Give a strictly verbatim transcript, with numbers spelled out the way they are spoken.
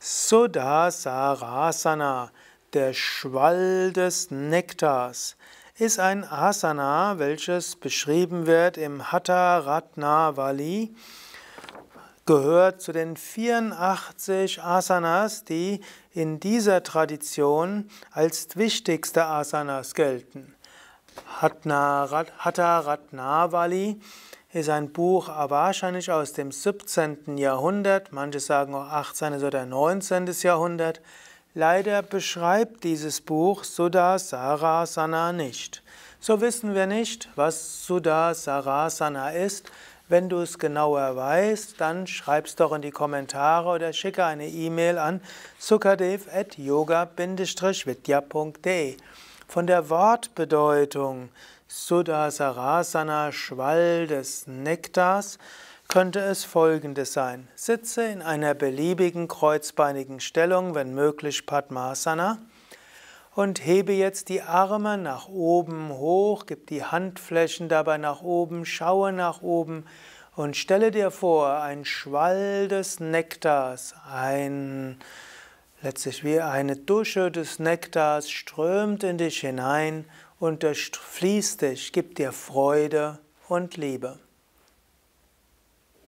Sudha Sarasana, der Schwall des Nektars, ist ein Asana, welches beschrieben wird im Hatha Ratnavali, gehört zu den vierundachtzig Asanas, die in dieser Tradition als wichtigste Asanas gelten. Hatha Ratnavali ist ein Buch wahrscheinlich aus dem siebzehnten Jahrhundert, manche sagen auch achtzehnten oder neunzehnten Jahrhundert. Leider beschreibt dieses Buch Sudha Sarasana nicht. So wissen wir nicht, was Sudha Sarasana ist. Wenn du es genauer weißt, dann schreib es doch in die Kommentare oder schicke eine E-Mail an sukadev at yoga bindestrich vidya punkt de. Von der Wortbedeutung Sudha Sarasana, Schwall des Nektars, könnte es folgendes sein. Sitze in einer beliebigen kreuzbeinigen Stellung, wenn möglich Padmasana, und hebe jetzt die Arme nach oben hoch, gib die Handflächen dabei nach oben, schaue nach oben und stelle dir vor, ein Schwall des Nektars, ein, letztlich wie eine Dusche des Nektars strömt in dich hinein und durchfließt dich, gibt dir Freude und Liebe.